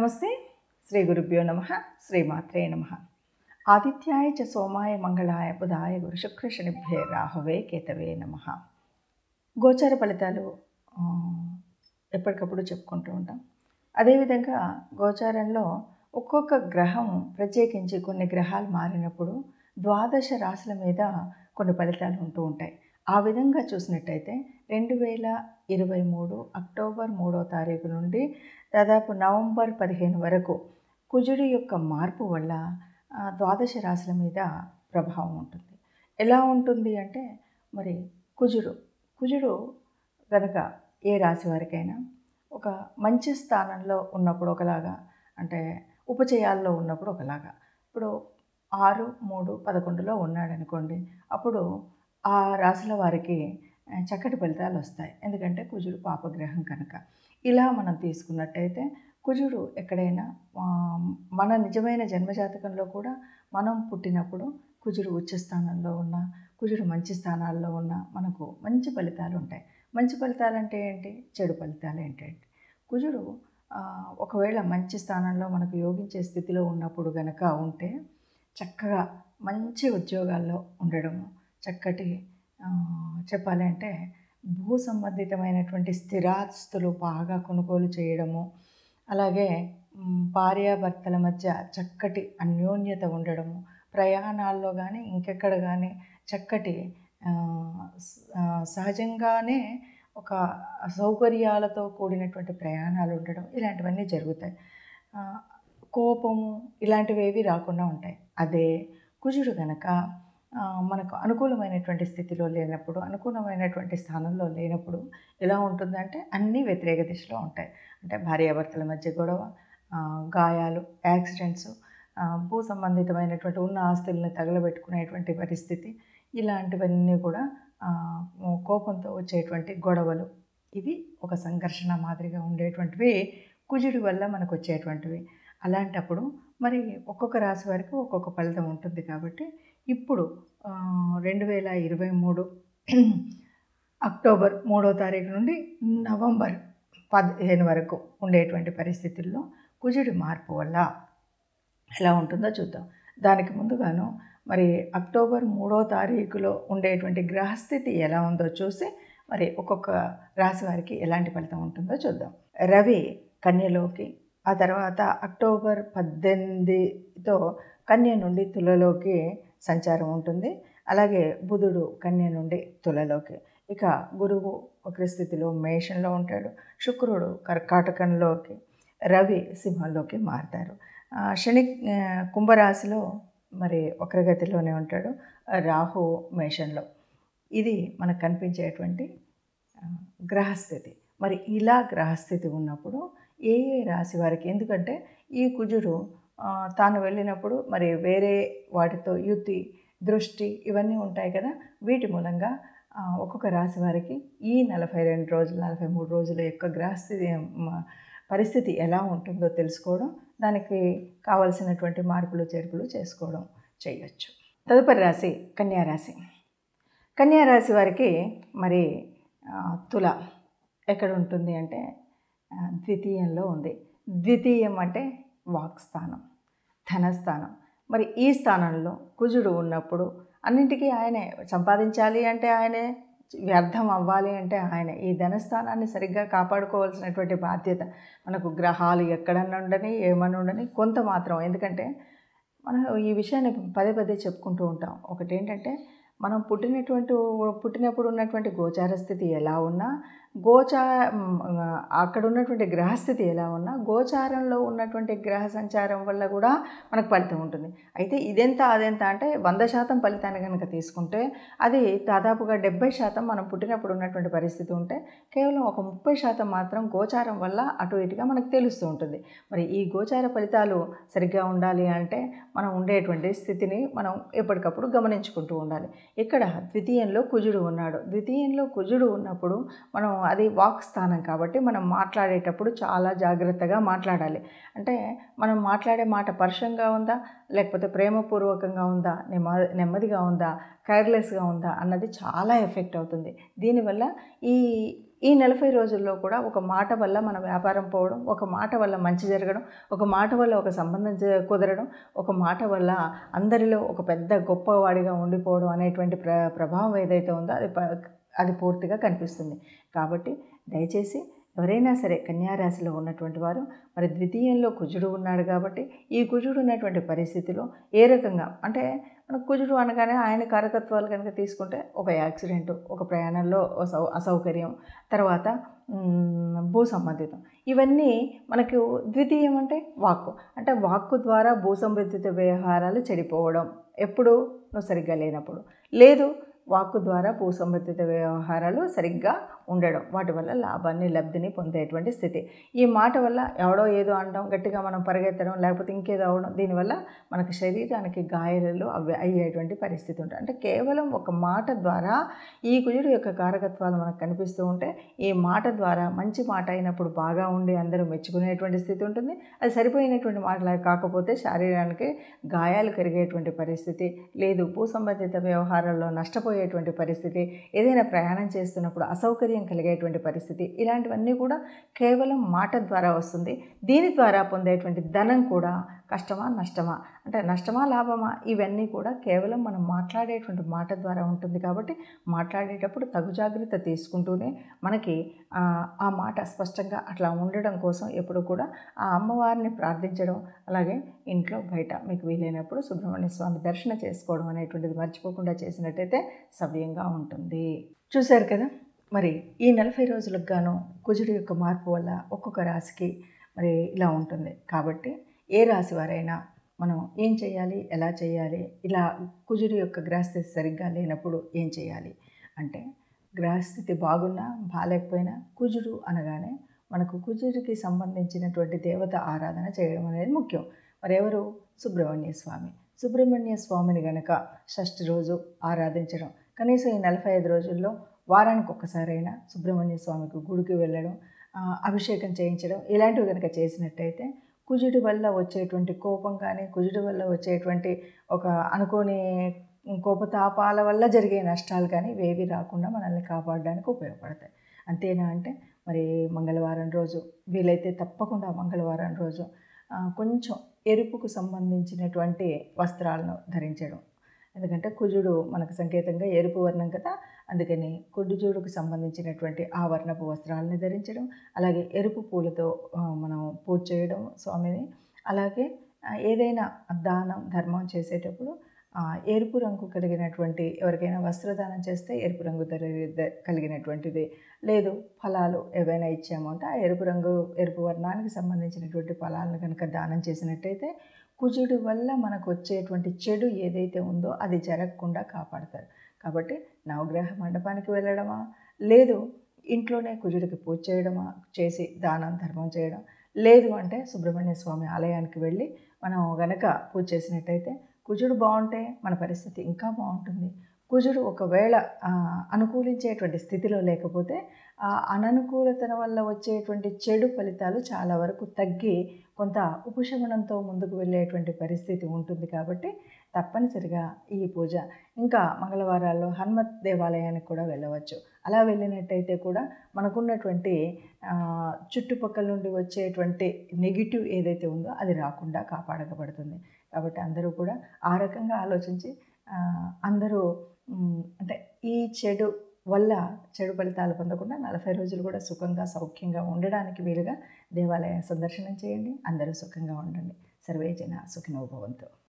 नमस्ते श्री गुरुभ्यो नमः श्री मात्रे नमः। आदित्याय च सोमाय मंगलाय बुधाय गुरुशुक्र शनिभ्ये राहवे केतवे नमः। గోచార ఫలితాలు ఎప్పటికప్పుడు చెప్పుకుంటూ ఉంటాం। అదే విధంగా గోచారంలో ఒక్కొక్క గ్రహం ప్రత్యేకించి కొన్ని గ్రహాలు మారినప్పుడు ద్వాదశ రాశుల మీద కొన్ని ఫలితాలు ఉంటూ ఉంటాయి। ఆ విధంగా చూసినట్టయితే 2023 అక్టోబర్ 3వ తారీఖు నుండి దాదాపు నవంబర్ 15 వరకు కుజుడి యొక్క మార్పు వల్ల ద్వాదశ రాశుల మీద ప్రభావం ఉంటుంది। ఎలా ఉంటుంది అంటే మరి కుజుడు కనుక ఏ రాశి వారికైనా ఒక మంచి స్థానంలో ఉన్నప్పుడు ఒకలాగా, అంటే ఉపచయాల్లో ఉన్నప్పుడు ఒకలాగా, ఇప్పుడు 6, 3, 11లో ఉన్నాడనుకోండి, అప్పుడు ఆ రాశుల వారికి చక్కటి ఫలితాలు వస్తాయి। ఎందుకంటే కుజుడు పాపగ్రహం కనుక। ఇలా మనం తీసుకున్నట్టయితే కుజుడు ఎక్కడైనా మన నిజమైన జన్మజాతకంలో కూడా మనం పుట్టినప్పుడు కుజుడు ఉచ్చ స్థానంలో ఉన్న, కుజుడు మంచి స్థానాల్లో ఉన్న మనకు మంచి ఫలితాలు ఉంటాయి। మంచి ఫలితాలు అంటే ఏంటి, చెడు ఫలితాలు ఏంటంటే, కుజుడు ఒకవేళ మంచి స్థానంలో మనకు యోగించే స్థితిలో ఉన్నప్పుడు గనక ఉంటే చక్కగా మంచి ఉద్యోగాల్లో ఉండడము, చక్కటి చెప్పాలి అంటే భూ సంబంధితమైనటువంటి స్థిరాస్తులు బాగా కొనుగోలు చేయడము, అలాగే భార్యాభర్తల మధ్య చక్కటి అన్యోన్యత ఉండడము, ప్రయాణాల్లో కానీ ఇంకెక్కడ కానీ చక్కటి సహజంగానే ఒక సౌకర్యాలతో కూడినటువంటి ప్రయాణాలు ఉండడం, ఇలాంటివన్నీ జరుగుతాయి। కోపము ఇలాంటివి ఏవి రాకుండా ఉంటాయి। అదే కుజుడు కనుక మనకు అనుకూలమైనటువంటి స్థితిలో లేనప్పుడు, అనుకూలమైనటువంటి స్థానంలో లేనప్పుడు ఎలా ఉంటుందంటే అన్నీ వ్యతిరేక దిశలో ఉంటాయి। అంటే భార్యాభర్తల మధ్య గొడవ, గాయాలు, యాక్సిడెంట్స్, భూ సంబంధితమైనటువంటి ఉన్న ఆస్తులను తగలబెట్టుకునేటువంటి పరిస్థితి, ఇలాంటివన్నీ కూడా కోపంతో వచ్చేటువంటి గొడవలు, ఇవి ఒక సంఘర్షణ మాదిరిగా ఉండేటువంటివి కుజుడి వల్ల మనకు వచ్చేటువంటివి। అలాంటప్పుడు మరి ఒక్కొక్క రాశి వారికి ఒక్కొక్క ఫలితం ఉంటుంది। కాబట్టి ఇప్పుడు 2023 అక్టోబర్ 3వ తారీఖు నుండి నవంబర్ 15 వరకు ఉండేటువంటి పరిస్థితుల్లో కుజుడి మార్పు వల్ల ఎలా ఉంటుందో చూద్దాం। దానికి ముందుగాను మరి అక్టోబర్ 3వ తారీఖులో ఉండేటువంటి గ్రహస్థితి ఎలా ఉందో చూసి మరి ఒక్కొక్క రాశి వారికి ఎలాంటి ఫలితం ఉంటుందో చూద్దాం। రవి కన్యలోకి, ఆ తర్వాత అక్టోబర్ 18తో కన్య నుండి తులలోకి సంచారం ఉంటుంది। అలాగే బుధుడు కన్య నుండి తులలోకి, ఇక గురువు వక్రస్థితిలో మేషంలో ఉంటాడు, శుక్రుడు కర్కాటకంలోకి, రవి సింహంలోకి మారుతారు, శని కుంభరాశిలో మరి వక్రగతిలోనే ఉంటాడు, రాహు మేషంలో। ఇది మనకు కనిపించేటువంటి గ్రహస్థితి। మరి ఇలా గ్రహస్థితి ఉన్నప్పుడు ఏ ఏ రాశి వారికి, ఎందుకంటే ఈ కుజుడు తాను వెళ్ళినప్పుడు మరి వేరే వాటితో యుతి దృష్టి ఇవన్నీ ఉంటాయి కదా, వీటి మూలంగా ఒక్కొక్క రాశి వారికి ఈ 42 రోజులు 43 రోజుల యొక్క గ్రహస్థితి పరిస్థితి ఎలా ఉంటుందో తెలుసుకోవడం, దానికి కావలసినటువంటి మార్పులు చేర్పులు చేసుకోవడం చేయొచ్చు। తదుపరి రాశి కన్యారాశి। కన్యారాశి వారికి మరి తుల ఎక్కడ ఉంటుంది అంటే ద్వితీయంలో ఉంది। ద్వితీయం అంటే వాక్స్థానం, ధనస్థానం। మరి ఈ స్థానంలో కుజుడు ఉన్నప్పుడు అన్నింటికీ ఆయనే సంపాదించాలి, అంటే ఆయనే వ్యర్థం అవ్వాలి, అంటే ఆయనే ఈ ధనస్థానాన్ని సరిగ్గా కాపాడుకోవాల్సినటువంటి బాధ్యత మనకు। గ్రహాలు ఎక్కడన్నా ఉండని ఏమన్నా ఉండని కొంత మాత్రం, ఎందుకంటే మనం ఈ విషయాన్ని పదే పదే చెప్పుకుంటూ ఉంటాం। ఒకటి ఏంటంటే మనం పుట్టినప్పుడు ఉన్నటువంటి గోచార స్థితి ఎలా ఉన్నా, అక్కడ ఉన్నటువంటి గ్రహస్థితి ఎలా ఉన్నా, గోచారంలో ఉన్నటువంటి గ్రహ సంచారం వల్ల కూడా మనకు ఫలితం ఉంటుంది। అయితే ఇదెంత అదెంత అంటే 100% ఫలితాన్ని కనుక తీసుకుంటే అది దాదాపుగా 70% మనం పుట్టినప్పుడు ఉన్నటువంటి పరిస్థితి ఉంటే, కేవలం ఒక 30% మాత్రం గోచారం వల్ల అటు ఇటుగా మనకు తెలుస్తూ ఉంటుంది। మరి ఈ గోచార ఫలితాలు సరిగ్గా ఉండాలి అంటే మనం ఉండేటువంటి స్థితిని మనం ఎప్పటికప్పుడు గమనించుకుంటూ ఉండాలి। ఇక్కడ ద్వితీయంలో కుజుడు ఉన్నాడు। ద్వితీయంలో కుజుడు ఉన్నప్పుడు మనం, అది వాక్ స్థానం కాబట్టి మనం మాట్లాడేటప్పుడు చాలా జాగ్రత్తగా మాట్లాడాలి। అంటే మనం మాట్లాడే మాట పరుషంగా ఉందా, లేకపోతే ప్రేమపూర్వకంగా ఉందా, నెమ్మదిగా ఉందా, కేర్లెస్గా ఉందా అన్నది చాలా ఎఫెక్ట్ అవుతుంది। దీనివల్ల ఈ ఈ 40 రోజుల్లో కూడా ఒక మాట వల్ల మన వ్యాపారం పోవడం, ఒక మాట వల్ల మంచి జరగడం, ఒక మాట వల్ల ఒక సంబంధం కుదరడం, ఒక మాట వల్ల అందరిలో ఒక పెద్ద గొప్పవాడిగా ఉండిపోవడం అనేటువంటి ప్రభావం ఏదైతే ఉందో అది పూర్తిగా కనిపిస్తుంది. కాబట్టి దయచేసి ఎవరైనా సరే కన్యా రాశిలో ఉన్నటువంటి వారు, మరి ద్వితీయంలో కుజుడు ఉన్నాడు కాబట్టి ఈ కుజుడు ఉన్నటువంటి పరిస్థితిలో ఏ రకంగా అంటే మనకు కుజుడు అనగానే ఆయన కారకత్వాలు కనుక తీసుకుంటే ఒక యాక్సిడెంట్, ఒక ప్రయాణంలో అసౌకర్యం, తర్వాత భూ సంబంధితం, ఇవన్నీ మనకు ద్వితీయం అంటే వాక్కు, అంటే వాక్కు ద్వారా భూ సంబంధిత వ్యవహారాలు చెడిపోవడం ఎప్పుడు నువ్వు సరిగ్గా లేనప్పుడు, లేదు వాక్కు ద్వారా భూ సంబంధిత వ్యవహారాలు సరిగ్గా ఉండడం, వాటి వల్ల లాభాన్ని లబ్ధిని పొందేటువంటి స్థితి. ఈ మాట వల్ల ఎవడో ఏదో అనడం, గట్టిగా మనం పరిగెత్తడం, లేకపోతే ఇంకేదో అవడం, దీనివల్ల మనకు శరీరానికి గాయాలు అయ్యేటువంటి పరిస్థితి ఉంటుంది. అంటే కేవలం ఒక మాట ద్వారా ఈ కుజుడు యొక్క కారకత్వాలు మనకు కనిపిస్తూ ఉంటే ఈ మాట ద్వారా మంచి మాట అయినప్పుడు బాగా ఉండి అందరూ మెచ్చుకునేటువంటి స్థితి ఉంటుంది. అది సరిపోయినటువంటి మాటలా కాకపోతే శరీరానికి గాయాలు కలిగేటువంటి పరిస్థితి, లేదు భూ సంబంధిత వ్యవహారాల్లో నష్టపోయేటువంటి పరిస్థితి, ఏదైనా ప్రయాణం చేస్తున్నప్పుడు అసౌకర్యం కలిగేటువంటి పరిస్థితి, ఇలాంటివన్నీ కూడా కేవలం మాట ద్వారా వస్తుంది. దీని ద్వారా పొందేటువంటి ధనం కూడా కష్టమా నష్టమా అంటే నష్టమా లాభమా ఇవన్నీ కూడా కేవలం మనం మాట్లాడేటువంటి మాట ద్వారా ఉంటుంది. కాబట్టి మాట్లాడేటప్పుడు తగు జాగ్రత్త తీసుకుంటూనే మనకి ఆ మాట స్పష్టంగా అట్లా ఉండడం కోసం ఎప్పుడు కూడా ఆ అమ్మవారిని ప్రార్థించడం, అలాగే ఇంట్లో బయట మీకు వీలైనప్పుడు సుబ్రహ్మణ్య స్వామి దర్శనం చేసుకోవడం అనేటువంటిది మర్చిపోకుండా చేసినట్టయితే సవ్యంగా ఉంటుంది. చూశారు కదా, మరి ఈ 40 రోజులకు గాను కుజుడు యొక్క మార్పు వల్ల ఒక్కొక్క రాశికి మరి ఇలా ఉంటుంది. కాబట్టి ఏ రాశి వారైనా మనం ఏం చేయాలి, ఎలా చేయాలి, ఇలా కుజుడు యొక్క గ్రహస్థితి సరిగ్గా లేనప్పుడు ఏం చేయాలి అంటే, గ్రహస్థితి బాగున్నా బాగాలేకపోయినా కుజుడు అనగానే మనకు కుజుడికి సంబంధించినటువంటి దేవత ఆరాధన చేయడం అనేది ముఖ్యం. మరెవరు? సుబ్రహ్మణ్య స్వామి. సుబ్రహ్మణ్య స్వామిని గనక షష్ఠి రోజు ఆరాధించడం, కనీసం ఈ 45 రోజుల్లో వారానికి ఒక్కసారైనా సుబ్రహ్మణ్య స్వామికి గుడికి వెళ్ళడం, అభిషేకం చేయించడం, ఇలాంటివి కనుక చేసినట్టయితే కుజుడి వల్ల వచ్చేటువంటి కోపం కానీ, కుజుడి వల్ల వచ్చేటువంటి ఒక అనుకోని కోపతాపాల వల్ల జరిగే నష్టాలు కానీ ఇవేవి రాకుండా మనల్ని కాపాడడానికి ఉపయోగపడతాయి. అంతేనా అంటే మరి మంగళవారం రోజు వీలైతే తప్పకుండా మంగళవారం రోజు కొంచెం ఎరుపుకు సంబంధించినటువంటి వస్త్రాలను ధరించడం, ఎందుకంటే కుజుడు మనకు సంకేతంగా ఎరుపు వర్ణం కదా, అందుకని కుజుడుకు సంబంధించినటువంటి ఆ వర్ణపు వస్త్రాలని ధరించడం, అలాగే ఎరుపు పూలతో మనం పూజ చేయడం స్వామిని, అలాగే ఏదైనా దానం ధర్మం చేసేటప్పుడు ఎరుపు రంగు కలిగినటువంటి ఎవరికైనా వస్త్రదానం చేస్తే ఎరుపు రంగు కలిగినటువంటిది, లేదు ఫలాలు ఏవైనా ఇచ్చామంటే ఆ ఎరుపు రంగు ఎరుపు వర్ణానికి సంబంధించినటువంటి ఫలాలను కనుక దానం చేసినట్టయితే కుజుడి వల్ల మనకు వచ్చేటువంటి చెడు ఏదైతే ఉందో అది జరగకుండా కాపాడతారు. కాబట్టి నవగ్రహ మండపానికి వెళ్ళడమా, లేదు ఇంట్లోనే కుజుడికి పూజ చేయడమా, చేసి దానం ధర్మం చేయడం, లేదు అంటే సుబ్రహ్మణ్య స్వామి ఆలయానికి వెళ్ళి మనం గనక పూజ చేసినట్టయితే కుజుడు బాగుంటే మన పరిస్థితి ఇంకా బాగుంటుంది. కుజుడు ఒకవేళ అనుకూలించేటువంటి స్థితిలో లేకపోతే ఆ అననుకూలతన వల్ల వచ్చేటువంటి చెడు ఫలితాలు చాలా వరకు తగ్గి కొంత ఉపశమనంతో ముందుకు వెళ్ళేటువంటి పరిస్థితి ఉంటుంది. కాబట్టి తప్పనిసరిగా ఈ పూజ, ఇంకా మంగళవారాల్లో హనుమత్ దేవాలయానికి కూడా వెళ్ళవచ్చు. అలా వెళ్ళినట్టయితే కూడా మనకున్నటువంటి చుట్టుపక్కల నుండి వచ్చేటువంటి నెగిటివ్ ఏదైతే ఉందో అది రాకుండా కాపాడబడుతుంది. కాబట్టి అందరూ కూడా ఆ రకంగా ఆలోచించి అందరూ అంటే ఈ చెడు వల్ల చెడు ఫలితాలు పొందకుండా 40 రోజులు కూడా సుఖంగా సౌఖ్యంగా ఉండడానికి వీలుగా దేవాలయ సందర్శనం చేయండి. అందరూ సుఖంగా ఉండండి. సర్వే జన సుఖినో భవంతు.